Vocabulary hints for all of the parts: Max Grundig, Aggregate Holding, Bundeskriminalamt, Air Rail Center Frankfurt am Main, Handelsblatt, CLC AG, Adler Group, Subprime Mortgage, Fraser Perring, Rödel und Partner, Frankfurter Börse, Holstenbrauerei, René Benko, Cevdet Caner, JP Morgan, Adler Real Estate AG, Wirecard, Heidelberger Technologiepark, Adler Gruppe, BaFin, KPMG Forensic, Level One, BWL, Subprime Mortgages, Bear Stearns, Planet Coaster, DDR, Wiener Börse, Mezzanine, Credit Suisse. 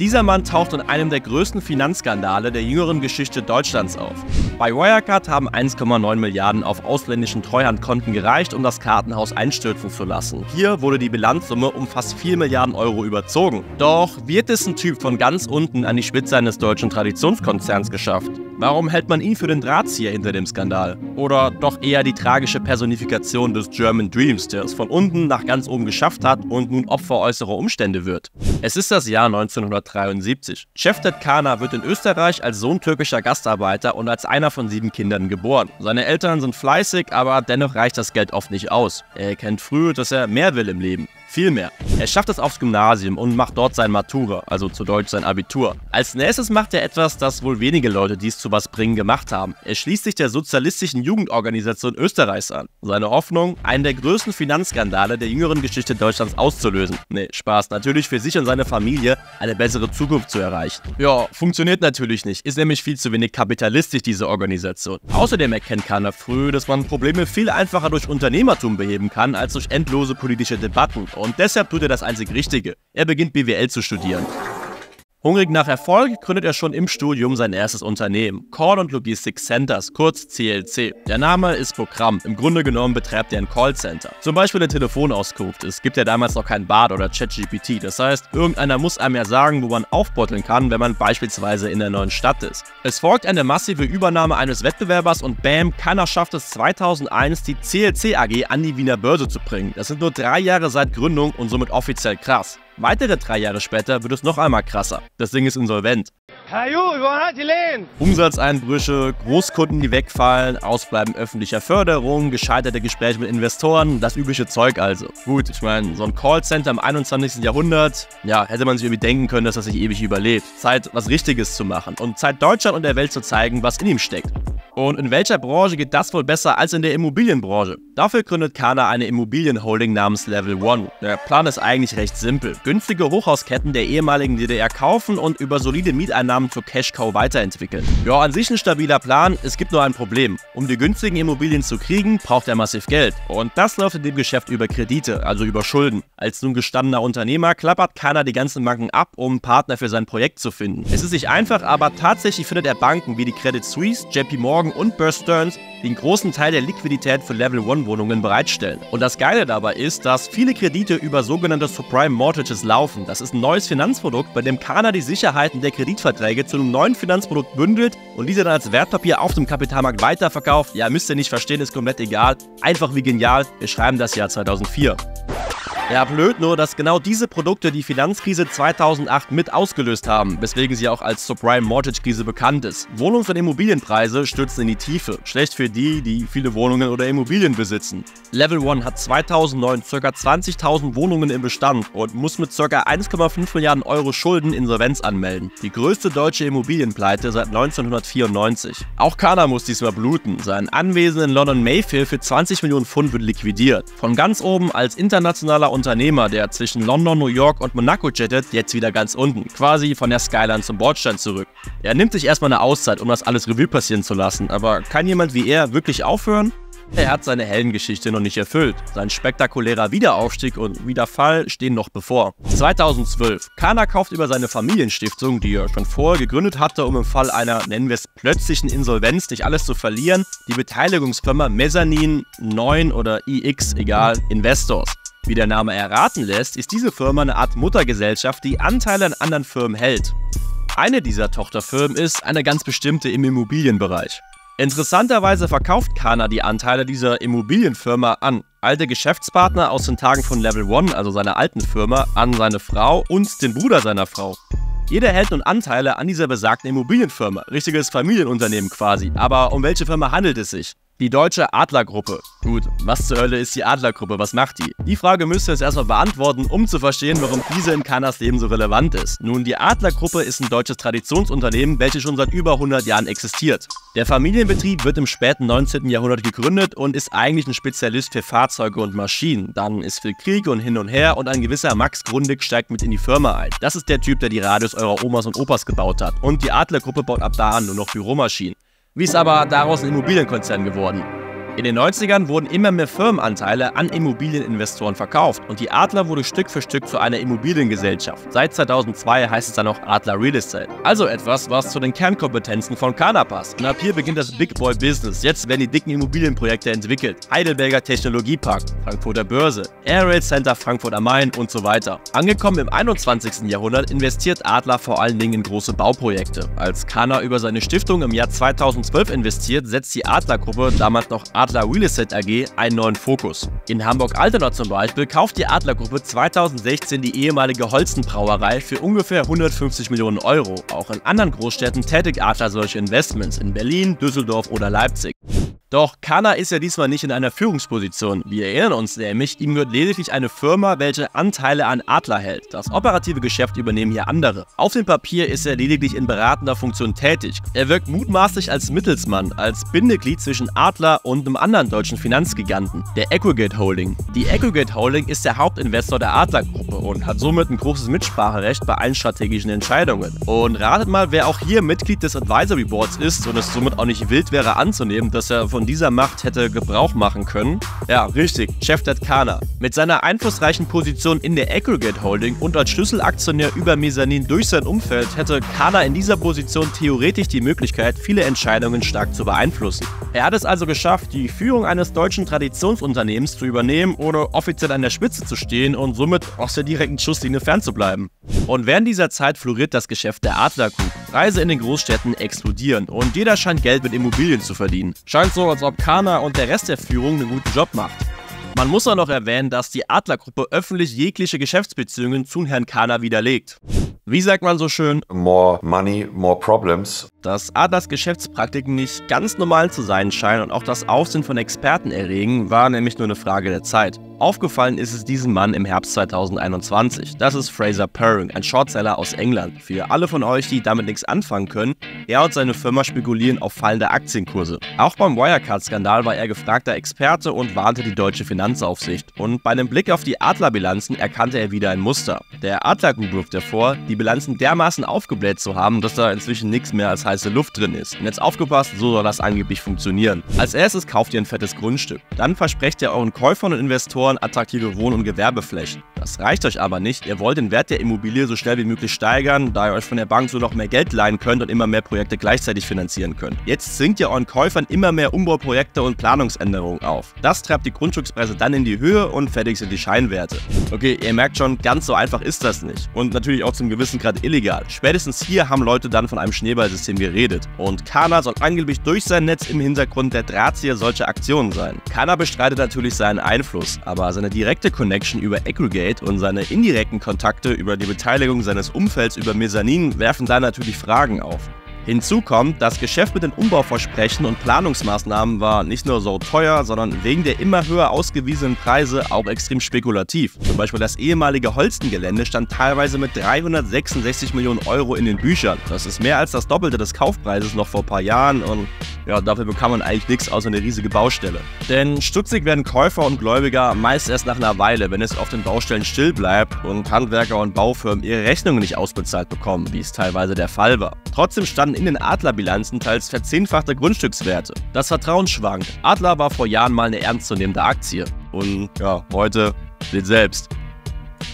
Dieser Mann taucht in einem der größten Finanzskandale der jüngeren Geschichte Deutschlands auf. Bei Wirecard haben 1,9 Milliarden auf ausländischen Treuhandkonten gereicht, um das Kartenhaus einstürzen zu lassen. Hier wurde die Bilanzsumme um fast 4 Milliarden Euro überzogen. Doch wird es ein Typ von ganz unten an die Spitze eines deutschen Traditionskonzerns geschafft? Warum hält man ihn für den Drahtzieher hinter dem Skandal? Oder doch eher die tragische Personifikation des German Dreams, der es von unten nach ganz oben geschafft hat und nun Opfer äußerer Umstände wird? Es ist das Jahr 1973. Cevdet Caner wird in Österreich als Sohn türkischer Gastarbeiter und als einer von 7 Kindern geboren. Seine Eltern sind fleißig, aber dennoch reicht das Geld oft nicht aus. Er erkennt früh, dass er mehr will im Leben. Viel mehr. Er schafft es aufs Gymnasium und macht dort sein Matura, also zu Deutsch sein Abitur. Als nächstes macht er etwas, das wohl wenige Leute, die es zu was bringen, gemacht haben. Er schließt sich der sozialistischen Jugendorganisation Österreichs an. Seine Hoffnung, einen der größten Finanzskandale der jüngeren Geschichte Deutschlands auszulösen. Nee, Spaß, natürlich für sich und seine Familie eine bessere Zukunft zu erreichen. Ja, funktioniert natürlich nicht, ist nämlich viel zu wenig kapitalistisch, diese Organisation. Außerdem erkennt Caner früh, dass man Probleme viel einfacher durch Unternehmertum beheben kann, als durch endlose politische Debatten. Und deshalb tut er das einzig Richtige. Er beginnt BWL zu studieren. Hungrig nach Erfolg gründet er schon im Studium sein erstes Unternehmen, Call & Logistics Centers, kurz CLC. Der Name ist Programm, im Grunde genommen betreibt er ein Callcenter. Zum Beispiel eine Telefonauskunft, es gibt ja damals noch kein BART oder ChatGPT, das heißt, irgendeiner muss einem ja sagen, wo man aufbotteln kann, wenn man beispielsweise in der neuen Stadt ist. Es folgt eine massive Übernahme eines Wettbewerbers und bam, Caner schafft es 2001, die CLC AG an die Wiener Börse zu bringen. Das sind nur 3 Jahre seit Gründung und somit offiziell krass. Weitere 3 Jahre später wird es noch einmal krasser. Das Ding ist insolvent. Umsatzeinbrüche, Großkunden, die wegfallen, Ausbleiben öffentlicher Förderung, gescheiterte Gespräche mit Investoren, das übliche Zeug also. Gut, ich meine, so ein Callcenter im 21. Jahrhundert, ja, hätte man sich irgendwie denken können, dass das nicht ewig überlebt. Zeit, was Richtiges zu machen und Zeit, Deutschland und der Welt zu zeigen, was in ihm steckt. Und in welcher Branche geht das wohl besser als in der Immobilienbranche? Dafür gründet Caner eine Immobilienholding namens Level One. Der Plan ist eigentlich recht simpel. Günstige Hochhausketten der ehemaligen DDR kaufen und über solide Mieteinnahmen zur Cash-Cow weiterentwickeln. Ja, an sich ein stabiler Plan, es gibt nur ein Problem. Um die günstigen Immobilien zu kriegen, braucht er massiv Geld. Und das läuft in dem Geschäft über Kredite, also über Schulden. Als nun gestandener Unternehmer klappert Caner die ganzen Banken ab, um einen Partner für sein Projekt zu finden. Es ist nicht einfach, aber tatsächlich findet er Banken wie die Credit Suisse, JP Morgan und Bear Stearns, die einen großen Teil der Liquidität für Level-One-Wohnungen bereitstellen. Und das Geile dabei ist, dass viele Kredite über sogenannte Subprime Mortgages laufen. Das ist ein neues Finanzprodukt, bei dem Caner die Sicherheiten der Kreditverträge zu einem neuen Finanzprodukt bündelt und diese dann als Wertpapier auf dem Kapitalmarkt weiterverkauft. Ja, müsst ihr nicht verstehen, ist komplett egal. Einfach wie genial, wir schreiben das Jahr 2004. Ja, blöd nur, dass genau diese Produkte die Finanzkrise 2008 mit ausgelöst haben, weswegen sie auch als Subprime-Mortgage-Krise bekannt ist. Wohnungs- und Immobilienpreise stürzen in die Tiefe, schlecht für die, die viele Wohnungen oder Immobilien besitzen. Level One hat 2009 ca. 20.000 Wohnungen im Bestand und muss mit ca. 1,5 Milliarden Euro Schulden Insolvenz anmelden. Die größte deutsche Immobilienpleite seit 1994. Auch Caner muss diesmal bluten. Sein Anwesen in London Mayfair für 20 Millionen Pfund wird liquidiert. Von ganz oben als internationaler Unternehmer, der zwischen London, New York und Monaco jettet, jetzt wieder ganz unten, quasi von der Skyline zum Bordstein zurück. Er nimmt sich erstmal eine Auszeit, um das alles Revue passieren zu lassen, aber kann jemand wie er wirklich aufhören? Er hat seine Heldengeschichte noch nicht erfüllt. Sein spektakulärer Wiederaufstieg und Wiederfall stehen noch bevor. 2012. Caner kauft über seine Familienstiftung, die er schon vorher gegründet hatte, um im Fall einer, nennen wir es, plötzlichen Insolvenz nicht alles zu verlieren, die Beteiligungsfirma Mezzanine, 9 oder IX, egal, Investors. Wie der Name erraten lässt, ist diese Firma eine Art Muttergesellschaft, die Anteile an anderen Firmen hält. Eine dieser Tochterfirmen ist eine ganz bestimmte im Immobilienbereich. Interessanterweise verkauft Caner die Anteile dieser Immobilienfirma an alte Geschäftspartner aus den Tagen von Level One, also seiner alten Firma, an seine Frau und den Bruder seiner Frau. Jeder hält nun Anteile an dieser besagten Immobilienfirma, richtiges Familienunternehmen quasi. Aber um welche Firma handelt es sich? Die deutsche Adlergruppe. Gut, was zur Hölle ist die Adlergruppe, was macht die? Die Frage müsst ihr jetzt erstmal beantworten, um zu verstehen, warum diese in Caners Leben so relevant ist. Nun, die Adlergruppe ist ein deutsches Traditionsunternehmen, welches schon seit über 100 Jahren existiert. Der Familienbetrieb wird im späten 19. Jahrhundert gegründet und ist eigentlich ein Spezialist für Fahrzeuge und Maschinen. Dann ist viel Krieg und hin und her und ein gewisser Max Grundig steigt mit in die Firma ein. Das ist der Typ, der die Radios eurer Omas und Opas gebaut hat. Und die Adlergruppe baut ab da an nur noch Büromaschinen. Wie ist aber daraus ein Immobilienkonzern geworden? In den 90ern wurden immer mehr Firmenanteile an Immobilieninvestoren verkauft und die Adler wurde Stück für Stück zu einer Immobiliengesellschaft. Seit 2002 heißt es dann auch Adler Real Estate. Also etwas, was zu den Kernkompetenzen von Caner passt. Und ab hier beginnt das Big Boy Business. Jetzt werden die dicken Immobilienprojekte entwickelt. Heidelberger Technologiepark, Frankfurter Börse, Air Rail Center Frankfurt am Main und so weiter. Angekommen im 21. Jahrhundert investiert Adler vor allen Dingen in große Bauprojekte. Als Caner über seine Stiftung im Jahr 2012 investiert, setzt die Adler-Gruppe, damals noch Adler Real Estate AG, einen neuen Fokus. In Hamburg-Altona zum Beispiel kauft die Adlergruppe 2016 die ehemalige Holstenbrauerei für ungefähr 150 Millionen Euro. Auch in anderen Großstädten tätigt Adler solche Investments, in Berlin, Düsseldorf oder Leipzig. Doch Caner ist ja diesmal nicht in einer Führungsposition. Wir erinnern uns nämlich, ihm gehört lediglich eine Firma, welche Anteile an Adler hält. Das operative Geschäft übernehmen hier andere. Auf dem Papier ist er lediglich in beratender Funktion tätig. Er wirkt mutmaßlich als Mittelsmann, als Bindeglied zwischen Adler und einem anderen deutschen Finanzgiganten, der Aggregate Holding. Die Aggregate Holding ist der Hauptinvestor der Adler-Gruppe und hat somit ein großes Mitspracherecht bei allen strategischen Entscheidungen. Und ratet mal, wer auch hier Mitglied des Advisory Boards ist und es somit auch nicht wild wäre anzunehmen, dass er von dieser Macht hätte Gebrauch machen können? Ja, richtig, Cevdet Caner. Mit seiner einflussreichen Position in der Aggregate Holding und als Schlüsselaktionär über Mezzanine durch sein Umfeld hätte Caner in dieser Position theoretisch die Möglichkeit, viele Entscheidungen stark zu beeinflussen. Er hat es also geschafft, die Führung eines deutschen Traditionsunternehmens zu übernehmen, ohne offiziell an der Spitze zu stehen und somit aus der direkten Schusslinie fernzubleiben. Und während dieser Zeit floriert das Geschäft der Adlergruppe. Preise in den Großstädten explodieren und jeder scheint Geld mit Immobilien zu verdienen. Scheint so, als ob Caner und der Rest der Führung einen guten Job macht. Man muss auch noch erwähnen, dass die Adlergruppe öffentlich jegliche Geschäftsbeziehungen zu Herrn Caner widerlegt. Wie sagt man so schön? More money, more problems. Dass Adlers Geschäftspraktiken nicht ganz normal zu sein scheinen und auch das Aufsehen von Experten erregen, war nämlich nur eine Frage der Zeit. Aufgefallen ist es diesem Mann im Herbst 2021. Das ist Fraser Perring, ein Shortseller aus England. Für alle von euch, die damit nichts anfangen können, er und seine Firma spekulieren auf fallende Aktienkurse. Auch beim Wirecard-Skandal war er gefragter Experte und warnte die deutsche Finanzaufsicht. Und bei einem Blick auf die Adler-Bilanzen erkannte er wieder ein Muster. Der Adler-Group wirft davor, die Bilanzen dermaßen aufgebläht zu haben, dass da inzwischen nichts mehr als heiße Luft drin ist. Und jetzt aufgepasst, so soll das angeblich funktionieren. Als erstes kauft ihr ein fettes Grundstück. Dann versprecht ihr euren Käufern und Investoren attraktive Wohn- und Gewerbeflächen. Das reicht euch aber nicht. Ihr wollt den Wert der Immobilie so schnell wie möglich steigern, da ihr euch von der Bank so noch mehr Geld leihen könnt und immer mehr Projekte gleichzeitig finanzieren könnt. Jetzt zwingt ihr euren Käufern immer mehr Umbauprojekte und Planungsänderungen auf. Das treibt die Grundstückspreise dann in die Höhe und fertig sind die Scheinwerte. Okay, ihr merkt schon, ganz so einfach ist das nicht. Und natürlich auch zum gewissen Grad illegal. Spätestens hier haben Leute dann von einem Schneeballsystem geredet. Und Caner soll angeblich durch sein Netz im Hintergrund der Drahtzieher solcher Aktionen sein. Caner bestreitet natürlich seinen Einfluss, aber seine direkte Connection über Aggregate und seine indirekten Kontakte über die Beteiligung seines Umfelds über Mezzanine werfen da natürlich Fragen auf. Hinzu kommt, das Geschäft mit den Umbauversprechen und Planungsmaßnahmen war nicht nur so teuer, sondern wegen der immer höher ausgewiesenen Preise auch extrem spekulativ. Zum Beispiel das ehemalige Holstengelände stand teilweise mit 366 Millionen Euro in den Büchern. Das ist mehr als das Doppelte des Kaufpreises noch vor ein paar Jahren und ja, dafür bekam man eigentlich nichts außer eine riesige Baustelle. Denn stutzig werden Käufer und Gläubiger meist erst nach einer Weile, wenn es auf den Baustellen still bleibt und Handwerker und Baufirmen ihre Rechnungen nicht ausbezahlt bekommen, wie es teilweise der Fall war. Trotzdem standen in den Adlerbilanzen teils verzehnfachte Grundstückswerte. Das Vertrauen schwankt. Adler war vor Jahren mal eine ernstzunehmende Aktie. Und ja, heute seht selbst.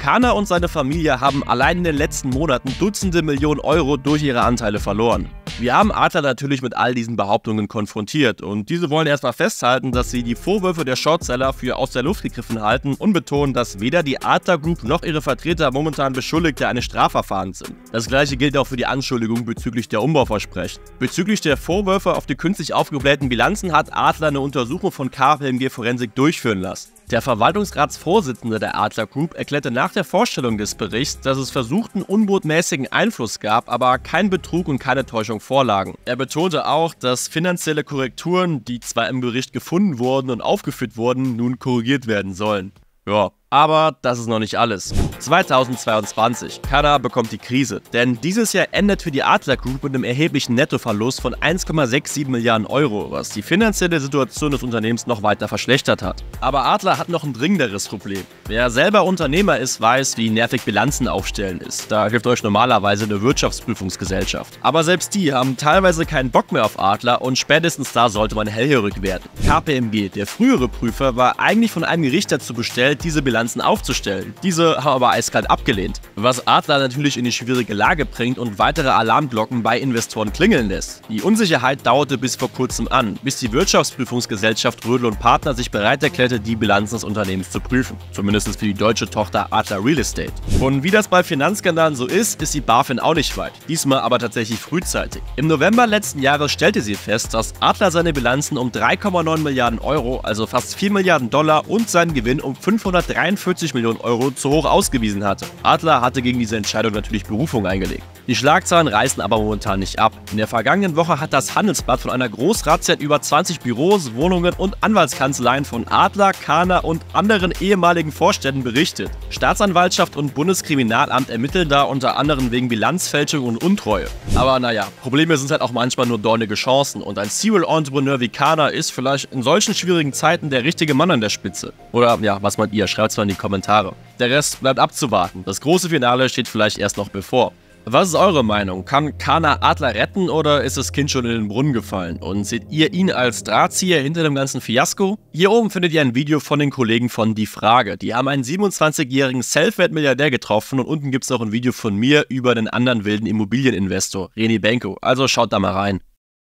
Caner und seine Familie haben allein in den letzten Monaten Dutzende Millionen Euro durch ihre Anteile verloren. Wir haben Adler natürlich mit all diesen Behauptungen konfrontiert und diese wollen erstmal festhalten, dass sie die Vorwürfe der Shortseller für aus der Luft gegriffen halten und betonen, dass weder die Adler Group noch ihre Vertreter momentan Beschuldigte eines Strafverfahrens sind. Das gleiche gilt auch für die Anschuldigung bezüglich der Umbauversprechen. Bezüglich der Vorwürfe auf die künstlich aufgeblähten Bilanzen hat Adler eine Untersuchung von KPMG Forensic durchführen lassen. Der Verwaltungsratsvorsitzende der Adler Group erklärte nach der Vorstellung des Berichts, dass es versuchten unbotmäßigen Einfluss gab, aber kein Betrug und keine Täuschung vorlagen. Er betonte auch, dass finanzielle Korrekturen, die zwar im Bericht gefunden wurden und aufgeführt wurden, nun korrigiert werden sollen. Ja, Aber das ist noch nicht alles. 2022. Caner bekommt die Krise, denn dieses Jahr endet für die Adler Group mit einem erheblichen Nettoverlust von 1,67 Milliarden Euro, was die finanzielle Situation des Unternehmens noch weiter verschlechtert hat. Aber Adler hat noch ein dringenderes Problem. Wer selber Unternehmer ist, weiß, wie nervig Bilanzen aufstellen ist. Da hilft euch normalerweise eine Wirtschaftsprüfungsgesellschaft. Aber selbst die haben teilweise keinen Bock mehr auf Adler und spätestens da sollte man hellhörig werden. KPMG, der frühere Prüfer, war eigentlich von einem Gericht dazu bestellt, diese Bilanzen aufzustellen. Diese haben aber eiskalt abgelehnt, was Adler natürlich in die schwierige Lage bringt und weitere Alarmglocken bei Investoren klingeln lässt. Die Unsicherheit dauerte bis vor kurzem an, bis die Wirtschaftsprüfungsgesellschaft Rödel und Partner sich bereit erklärte, die Bilanzen des Unternehmens zu prüfen. Zumindest für die deutsche Tochter Adler Real Estate. Und wie das bei Finanzskandalen so ist, ist die BaFin auch nicht weit. Diesmal aber tatsächlich frühzeitig. Im November letzten Jahres stellte sie fest, dass Adler seine Bilanzen um 3,9 Milliarden Euro, also fast 4 Milliarden Dollar und seinen Gewinn um 543 Millionen Euro zu hoch ausgewiesen hatte. Adler hatte gegen diese Entscheidung natürlich Berufung eingelegt. Die Schlagzeilen reißen aber momentan nicht ab. In der vergangenen Woche hat das Handelsblatt von einer Großrazzia über 20 Büros, Wohnungen und Anwaltskanzleien von Adler, Caner und anderen ehemaligen Vorständen berichtet. Staatsanwaltschaft und Bundeskriminalamt ermitteln da unter anderem wegen Bilanzfälschung und Untreue. Aber naja, Probleme sind halt auch manchmal nur dornige Chancen und ein Serial Entrepreneur wie Caner ist vielleicht in solchen schwierigen Zeiten der richtige Mann an der Spitze. Oder ja, was meint ihr? Schreibt's mal in die Kommentare. Der Rest bleibt abzuwarten. Das große Finale steht vielleicht erst noch bevor. Was ist eure Meinung? Kann Caner Adler retten oder ist das Kind schon in den Brunnen gefallen? Und seht ihr ihn als Drahtzieher hinter dem ganzen Fiasko? Hier oben findet ihr ein Video von den Kollegen von Die Frage. Die haben einen 27-jährigen Selfmade-Milliardär getroffen und unten gibt es noch ein Video von mir über den anderen wilden Immobilieninvestor, René Benko. Also schaut da mal rein.